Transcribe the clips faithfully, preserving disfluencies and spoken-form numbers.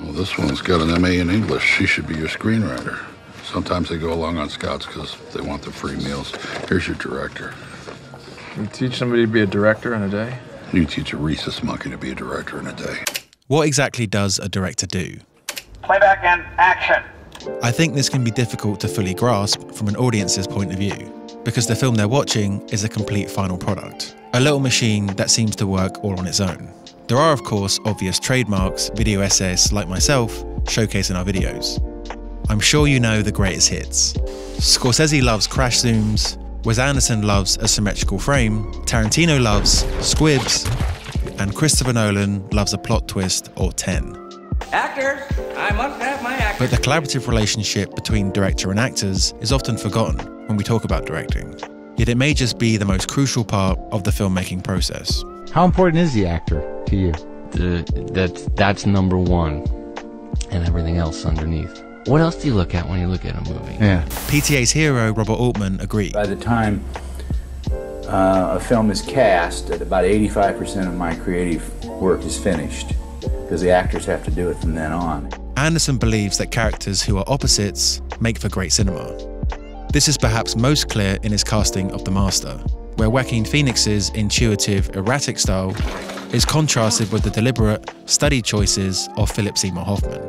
Well, this one's got an M A in English. She should be your screenwriter. Sometimes they go along on scouts because they want the free meals. Here's your director. You teach somebody to be a director in a day? You teach a rhesus monkey to be a director in a day. What exactly does a director do? Playback and action. I think this can be difficult to fully grasp from an audience's point of view, because the film they're watching is a complete final product, a little machine that seems to work all on its own. There are, of course, obvious trademarks video essayists like myself showcase in our videos. I'm sure you know the greatest hits. Scorsese loves crash zooms, Wes Anderson loves a symmetrical frame, Tarantino loves squibs, and Christopher Nolan loves a plot twist or ten. Actors, I must have my actors. But the collaborative relationship between director and actors is often forgotten when we talk about directing. Yet it may just be the most crucial part of the filmmaking process. How important is the actor to you? The, that's, that's number one, and everything else underneath. What else do you look at when you look at a movie? Yeah. P T A's hero, Robert Altman, agreed. By the time uh, a film is cast, about eighty-five percent of my creative work is finished, because the actors have to do it from then on. Anderson believes that characters who are opposites make for great cinema. This is perhaps most clear in his casting of The Master, where Joaquin Phoenix's intuitive, erratic style is contrasted with the deliberate, studied choices of Philip Seymour Hoffman.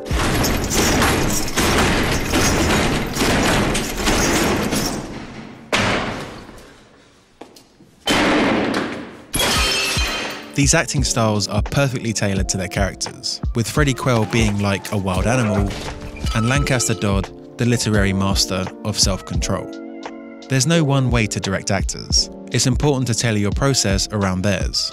These acting styles are perfectly tailored to their characters, with Freddie Quell being like a wild animal and Lancaster Dodd the literary master of self-control. There's no one way to direct actors. It's important to tailor your process around theirs.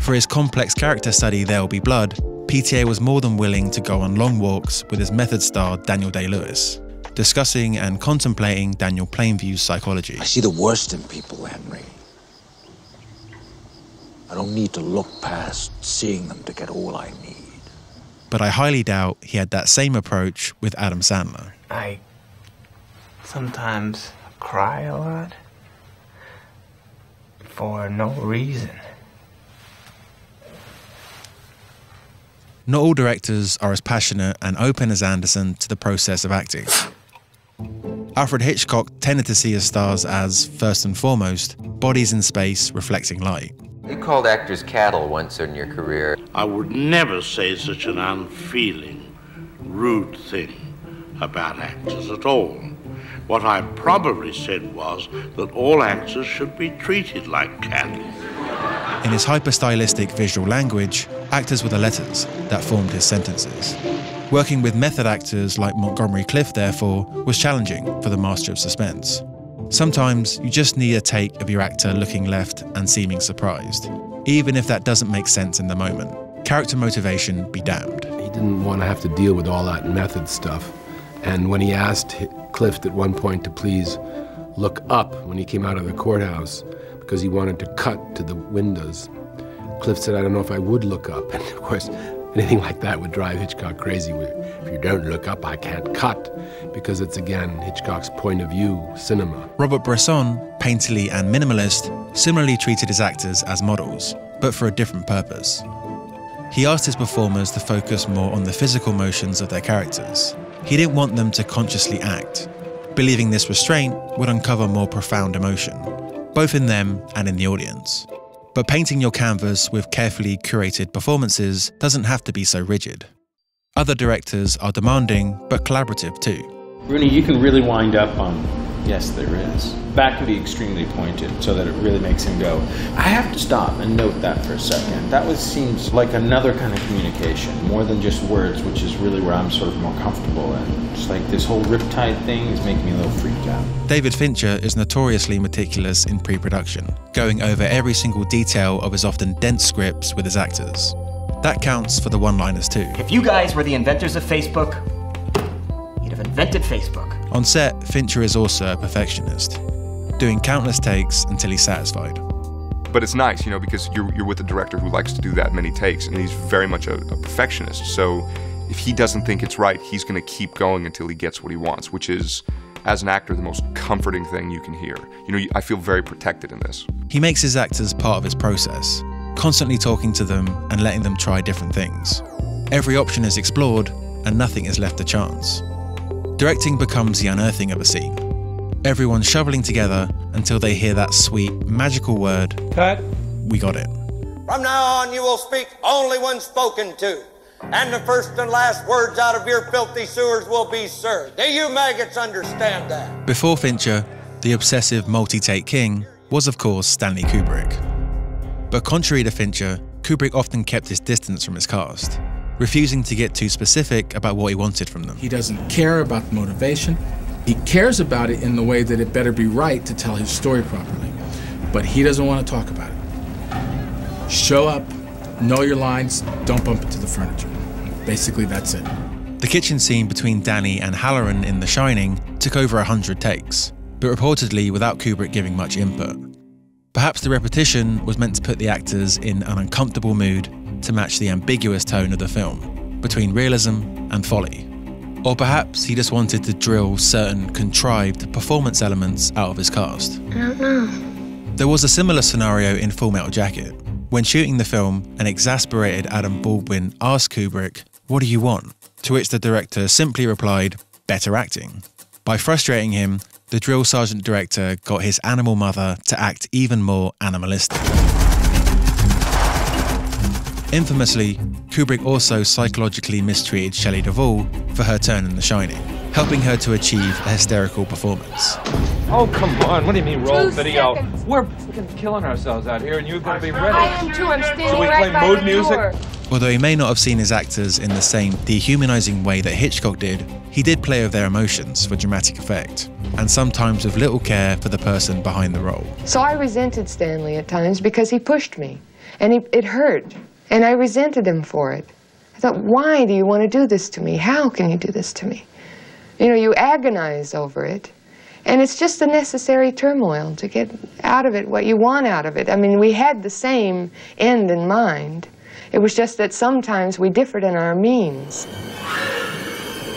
For his complex character study There Will Be Blood, P T A was more than willing to go on long walks with his method star Daniel Day-Lewis, discussing and contemplating Daniel Plainview's psychology. I see the worst in people, Henry. I don't need to look past seeing them to get all I need. But I highly doubt he had that same approach with Adam Sandler. I sometimes cry a lot for no reason. Not all directors are as passionate and open as Anderson to the process of acting. Alfred Hitchcock tended to see his stars as, first and foremost, bodies in space reflecting light. You called actors cattle once in your career. I would never say such an unfeeling, rude thing about actors at all. What I probably said was that all actors should be treated like cattle. In his hyper-stylistic visual language, actors were the letters that formed his sentences. Working with method actors like Montgomery Clift, therefore, was challenging for the master of suspense. Sometimes you just need a take of your actor looking left and seeming surprised, even if that doesn't make sense in the moment. Character motivation be damned. He didn't want to have to deal with all that method stuff, and when he asked Clift at one point to please look up when he came out of the courthouse because he wanted to cut to the windows, Clift said, "I don't know if I would look up," and of course anything like that would drive Hitchcock crazy. If you don't look up, I can't cut, because it's, again, Hitchcock's point of view cinema. Robert Bresson, painterly and minimalist, similarly treated his actors as models, but for a different purpose. He asked his performers to focus more on the physical motions of their characters. He didn't want them to consciously act, believing this restraint would uncover more profound emotion, both in them and in the audience. But painting your canvas with carefully curated performances doesn't have to be so rigid. Other directors are demanding, but collaborative too. Rooney, you can really wind up on, yes, there is. That can be extremely pointed so that it really makes him go, I have to stop and note that for a second. That was, seems like another kind of communication, more than just words, which is really where I'm sort of more comfortable in. Just like this whole riptide thing is making me a little freaked out. David Fincher is notoriously meticulous in pre-production, going over every single detail of his often dense scripts with his actors. That counts for the one-liners too. If you guys were the inventors of Facebook, you'd have invented Facebook. On set, Fincher is also a perfectionist, doing countless takes until he's satisfied. But it's nice, you know, because you're, you're with a director who likes to do that many takes, and he's very much a, a perfectionist, so if he doesn't think it's right, he's gonna keep going until he gets what he wants, which is, as an actor, the most comforting thing you can hear. You know, I feel very protected in this. He makes his actors part of his process, constantly talking to them and letting them try different things. Every option is explored and nothing is left to chance. Directing becomes the unearthing of a scene. Everyone shoveling together until they hear that sweet, magical word, cut. We got it. From now on you will speak only when spoken to, and the first and last words out of your filthy sewers will be sir. Do you maggots understand that? Before Fincher, the obsessive multi-take king was of course Stanley Kubrick. But contrary to Fincher, Kubrick often kept his distance from his cast, refusing to get too specific about what he wanted from them. He doesn't care about the motivation. He cares about it in the way that it better be right to tell his story properly. But he doesn't want to talk about it. Show up, know your lines, don't bump into the furniture. Basically, that's it. The kitchen scene between Danny and Halloran in The Shining took over a hundred takes, but reportedly without Kubrick giving much input. Perhaps the repetition was meant to put the actors in an uncomfortable mood to match the ambiguous tone of the film, between realism and folly. Or perhaps he just wanted to drill certain contrived performance elements out of his cast. I don't know. There was a similar scenario in Full Metal Jacket. When shooting the film, an exasperated Adam Baldwin asked Kubrick, "What do you want?" To which the director simply replied, "Better acting." By frustrating him, the drill sergeant director got his animal mother to act even more animalistic. Infamously, Kubrick also psychologically mistreated Shelley Duvall for her turn in The Shining, helping her to achieve a hysterical performance. Oh, come on, what do you mean roll video? Seconds. We're fucking killing ourselves out here and you're gonna be ready. I am too, I'm standing so we right play by mood the music? Door. Although he may not have seen his actors in the same dehumanizing way that Hitchcock did, he did play with their emotions for dramatic effect, and sometimes with little care for the person behind the role. So I resented Stanley at times because he pushed me, and he, it hurt. And I resented him for it. I thought, why do you want to do this to me? How can you do this to me? You know, you agonize over it. And it's just the necessary turmoil to get out of it what you want out of it. I mean, we had the same end in mind. It was just that sometimes we differed in our means.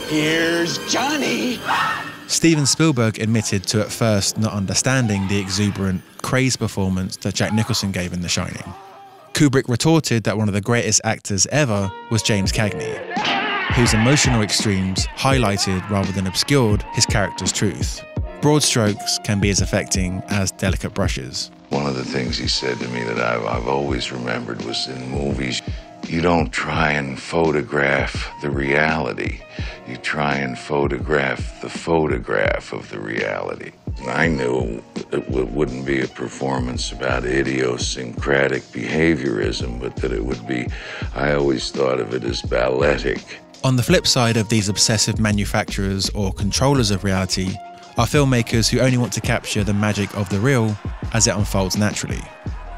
Here's Johnny! Steven Spielberg admitted to at first not understanding the exuberant, crazed performance that Jack Nicholson gave in The Shining. Kubrick retorted that one of the greatest actors ever was James Cagney, whose emotional extremes highlighted rather than obscured his character's truth. Broad strokes can be as affecting as delicate brushes. One of the things he said to me that I've, I've always remembered was in movies, you don't try and photograph the reality. You try and photograph the photograph of the reality. I knew it wouldn't be a performance about idiosyncratic behaviorism, but that it would be, I always thought of it as balletic. On the flip side of these obsessive manufacturers or controllers of reality are filmmakers who only want to capture the magic of the real as it unfolds naturally.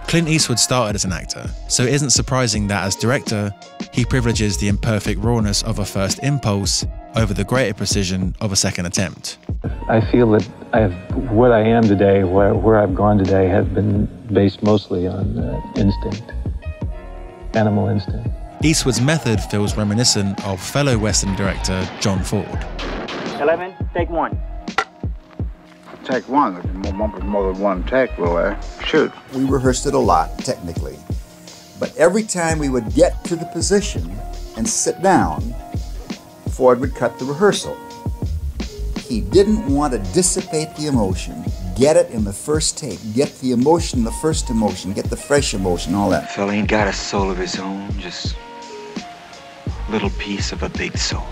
Clint Eastwood started as an actor, so it isn't surprising that as director, he privileges the imperfect rawness of a first impulse over the greater precision of a second attempt. I feel that I have, what I am today, where, where I've gone today, has been based mostly on uh, instinct, animal instinct. Eastwood's method feels reminiscent of fellow Western director John Ford. eleven, take one. Take one, more than one take, will I? Shoot. We rehearsed it a lot, technically, but every time we would get to the position and sit down, Ford would cut the rehearsal. He didn't want to dissipate the emotion, get it in the first take, get the emotion, the first emotion, get the fresh emotion, all that. Fella ain't got a soul of his own, just a little piece of a big soul.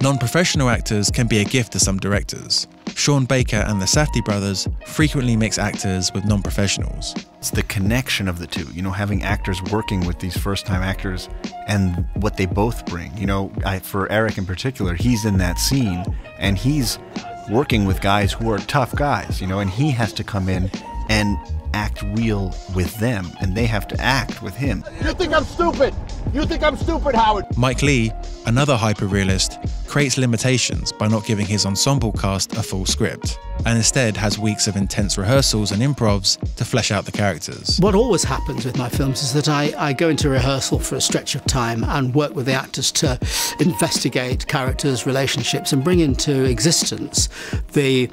Non-professional actors can be a gift to some directors. Sean Baker and the Safdie brothers frequently mix actors with non-professionals. It's the connection of the two, you know, having actors working with these first-time actors and what they both bring. You know, I, for Eric in particular, he's in that scene and he's working with guys who are tough guys, you know, and he has to come in and act real with them, and they have to act with him. You think I'm stupid? You think I'm stupid, Howard? Mike Leigh, another hyper-realist, creates limitations by not giving his ensemble cast a full script, and instead has weeks of intense rehearsals and improvs to flesh out the characters. What always happens with my films is that I, I go into rehearsal for a stretch of time and work with the actors to investigate characters, relationships, and bring into existence the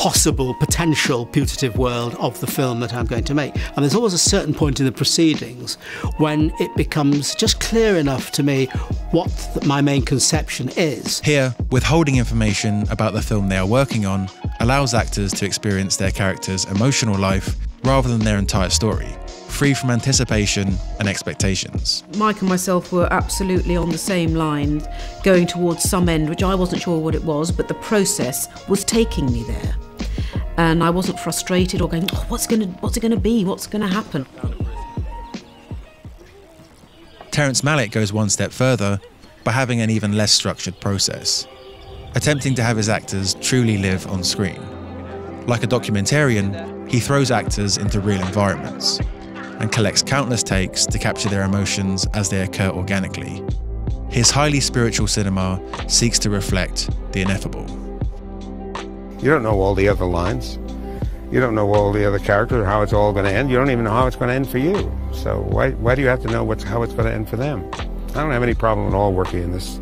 possible, potential putative world of the film that I'm going to make. And there's always a certain point in the proceedings when it becomes just clear enough to me what my main conception is. Here, withholding information about the film they are working on allows actors to experience their character's emotional life rather than their entire story, free from anticipation and expectations. Mike and myself were absolutely on the same line, going towards some end, which I wasn't sure what it was, but the process was taking me there. And I wasn't frustrated or going, oh, what's gonna, what's it gonna be? What's gonna happen? Terrence Malick goes one step further by having an even less structured process, attempting to have his actors truly live on screen. Like a documentarian, he throws actors into real environments and collects countless takes to capture their emotions as they occur organically. His highly spiritual cinema seeks to reflect the ineffable. You don't know all the other lines. You don't know all the other characters, how it's all going to end. You don't even know how it's going to end for you. So why, why do you have to know what's, how it's going to end for them? I don't have any problem at all working in this,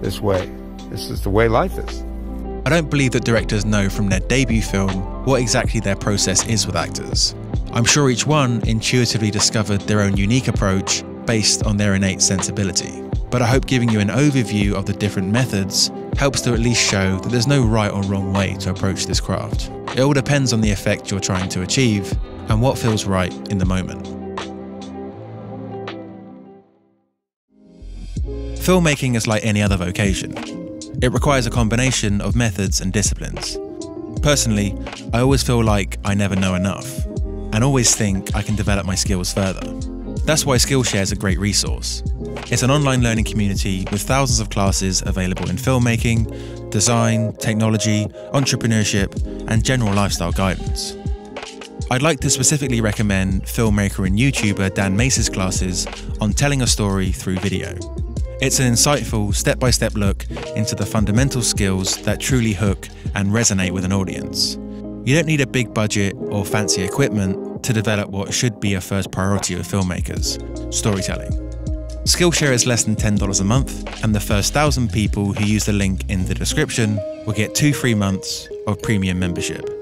this way. This is the way life is. I don't believe that directors know from their debut film what exactly their process is with actors. I'm sure each one intuitively discovered their own unique approach based on their innate sensibility. But I hope giving you an overview of the different methods helps to at least show that there's no right or wrong way to approach this craft. It all depends on the effect you're trying to achieve and what feels right in the moment. Filmmaking is like any other vocation. It requires a combination of methods and disciplines. Personally, I always feel like I never know enough, and always think I can develop my skills further. That's why Skillshare is a great resource. It's an online learning community with thousands of classes available in filmmaking, design, technology, entrepreneurship, and general lifestyle guidance. I'd like to specifically recommend filmmaker and YouTuber Dan Mace's classes on telling a story through video. It's an insightful, step-by-step look into the fundamental skills that truly hook and resonate with an audience. You don't need a big budget or fancy equipment to develop what should be a first priority of filmmakers, storytelling. Skillshare is less than ten dollars a month, and the first one thousand people who use the link in the description will get two free months of premium membership.